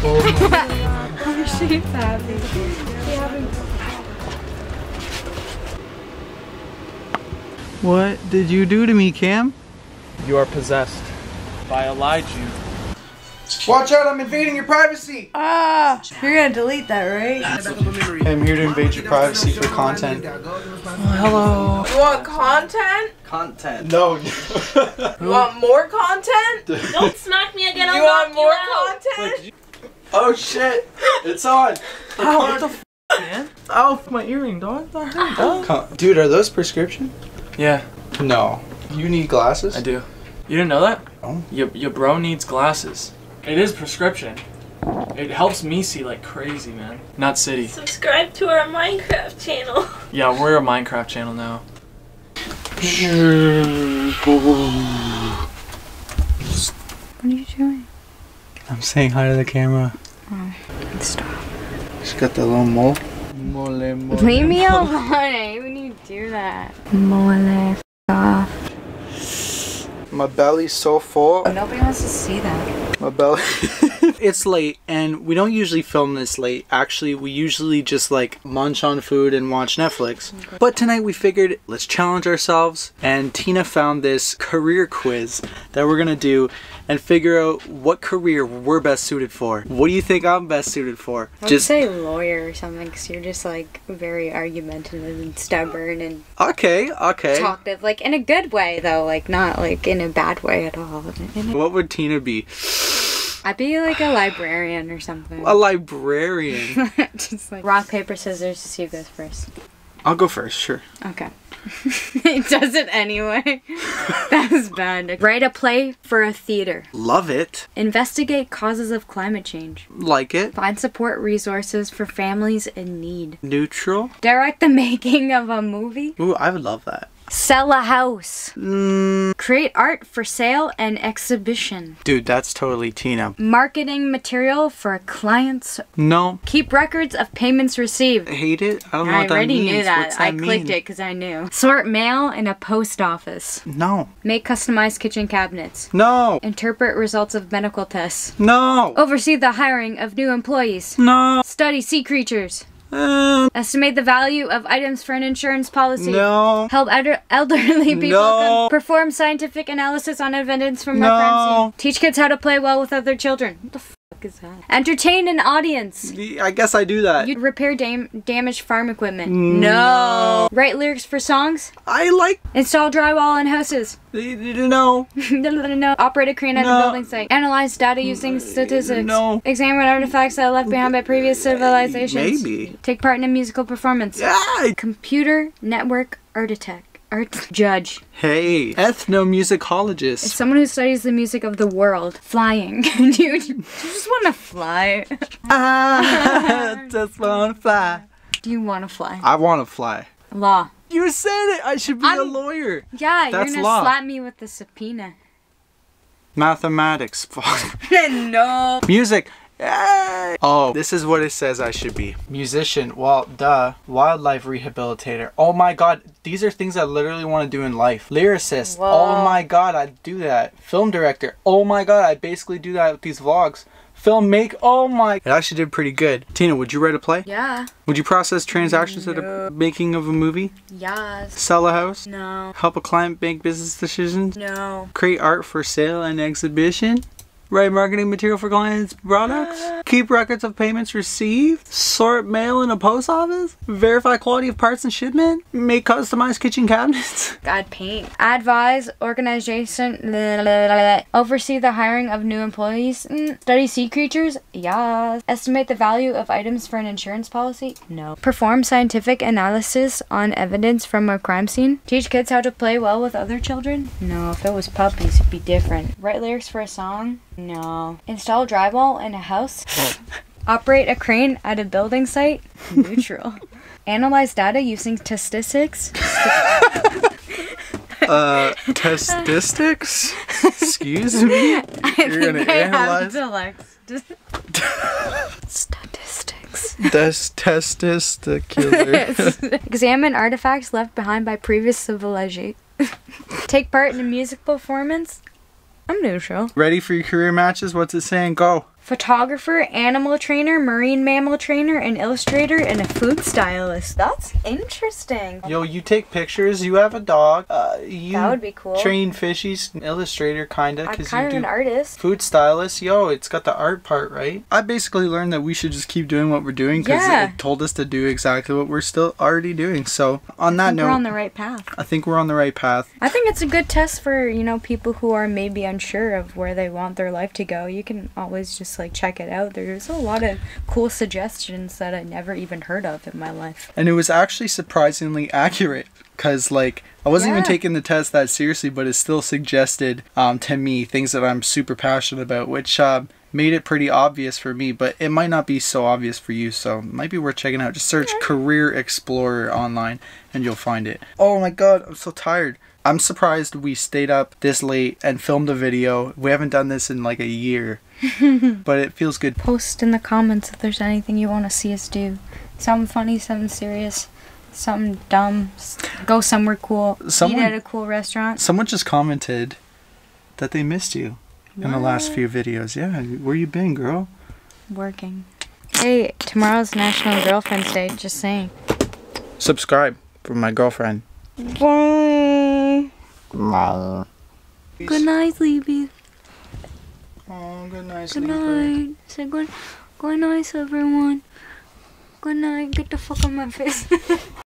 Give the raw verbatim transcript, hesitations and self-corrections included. Oh, she's happy. She's having... What did you do to me, Cam? You are possessed by Elijah. Watch out, I'm invading your privacy! Ah! You're gonna delete that, right? I'm here to invade your privacy for content. Oh, hello. You want content? Content. No. You want more content? Don't smack me again, I'll knock you out. You want more content? Oh shit! It's on! Ow, what the f, man? Ow, my earring, dog. That hurt, dog. Dude, are those prescription? Yeah. No. You need glasses? I do. You didn't know that? No. Your, your bro needs glasses. It is prescription. It helps me see like crazy, man. Not city. Subscribe to our Minecraft channel. Yeah, we're a Minecraft channel now. What are you doing? I'm saying hi to the camera. Oh, stop. She's got that little mole. Mole, mole, mole. Leave me alone. I hate when you do that. Mole, f off. My belly's so full. Nobody wants to see that. My belly. It's late, and we don't usually film this late. Actually, we usually just like munch on food and watch Netflix. But tonight we figured let's challenge ourselves, and Tina found this career quiz that we're gonna do and figure out what career we're best suited for. What do you think I'm best suited for? I would just say lawyer or something, because you're just like very argumentative and stubborn and okay, okay, talkative, like in a good way though, like not like in a bad way at all. What would Tina be? I'd be like a librarian or something. A librarian? Just like rock, paper, scissors to see who goes first. I'll go first, sure. Okay. It does it anyway. That was bad. Write a play for a theater. Love it. Investigate causes of climate change. Like it. Find support resources for families in need. Neutral. Direct the making of a movie. Ooh, I would love that. Sell a house. Mm. Create art for sale and exhibition. Dude, that's totally Tina. Marketing material for clients. No. Keep records of payments received. I hate it. I don't know I what that means. I already knew that. What's that I mean? Clicked it because I knew. Sort mail in a post office. No. Make customized kitchen cabinets. No. Interpret results of medical tests. No. Oversee the hiring of new employees. No. Study sea creatures. Uh, Estimate the value of items for an insurance policy. No. Help elder elderly people. No. Perform scientific analysis on evidence from no. referencing. Teach kids how to play well with other children. What the f is that? Entertain an audience. I guess I do that. You repair dam damaged farm equipment. No. Write lyrics for songs. I like. Install drywall in houses. No. No. Operate a crane at no. a building site. Analyze data using statistics. No. Examine artifacts that are left behind by previous civilizations. Maybe. Take part in a musical performance. Yeah. Computer network architect. Art judge. Hey, ethnomusicologist. It's someone who studies the music of the world. Flying. Dude, you just want to fly. I just want to fly. Do you want to fly? I want to fly. Law. You said it. I should be I'm, a lawyer. Yeah, that's you're going to slap me with the subpoena. Mathematics. No. Music. Yay. Oh, this is what it says I should be. Musician, well, duh. Wildlife rehabilitator. Oh my god, these are things I literally want to do in life. Lyricist, whoa. Oh my god, I do that. Film director, oh my god, I basically do that with these vlogs. Film make, oh my. It actually did pretty good. Tina, would you write a play? Yeah. Would you process transactions no. at the making of a movie? Yes. Sell a house? No. Help a client make business decisions? No. Create art for sale and exhibition? Write marketing material for clients' products. Keep records of payments received. Sort mail in a post office. Verify quality of parts and shipment. Make customized kitchen cabinets. I'd paint. Advise organization. Blah, blah, blah, blah. Oversee the hiring of new employees. Mm. Study sea creatures. Yes. Estimate the value of items for an insurance policy. No. Perform scientific analysis on evidence from a crime scene. Teach kids how to play well with other children. No. If it was puppies, it'd be different. Write lyrics for a song. No. Install drywall in a house. Operate a crane at a building site. Neutral. Analyze data using statistics. Uh, statistics? Excuse me? I You're gonna I analyze. Statistics. That's testisticular. Examine artifacts left behind by previous civilization. Take part in a music performance. I'm neutral. Ready for your career matches? What's it saying? Go. photographer, animal trainer, marine mammal trainer, an illustrator, and a food stylist. That's interesting. Yo, you take pictures, you have a dog. Uh, you that would be cool. Train fishies, an illustrator, kinda. I'm kind you of an artist. Food stylist, yo, it's got the art part, right? I basically learned that we should just keep doing what we're doing because yeah. it told us to do exactly what we're still already doing. So on that I think note, we're on the right path. I think we're on the right path. I think it's a good test for, you know, people who are maybe unsure of where they want their life to go. You can always just like check it out. There's a lot of cool suggestions that I never even heard of in my life. And it was actually surprisingly accurate because like I wasn't yeah. even taking the test that seriously, but it still suggested um, to me things that I'm super passionate about, which um, made it pretty obvious for me, but it might not be so obvious for you, so it might be worth checking out. Just search yeah. Career Explorer online and you'll find it. Oh my god, I'm so tired. I'm surprised we stayed up this late and filmed a video. We haven't done this in like a year, but it feels good. Post in the comments if there's anything you want to see us do. Something funny, something serious, something dumb. Go somewhere cool. Someone, eat at a cool restaurant. Someone just commented that they missed you. What? In the last few videos. Yeah, where you been, girl? Working. Hey, tomorrow's National Girlfriend's Day, just saying. Subscribe for my girlfriend. Bye. Bye. Good night, sleepy. Oh, good night, sleepy. Good night. Say good, good night, everyone. Good night. Get the fuck on my face.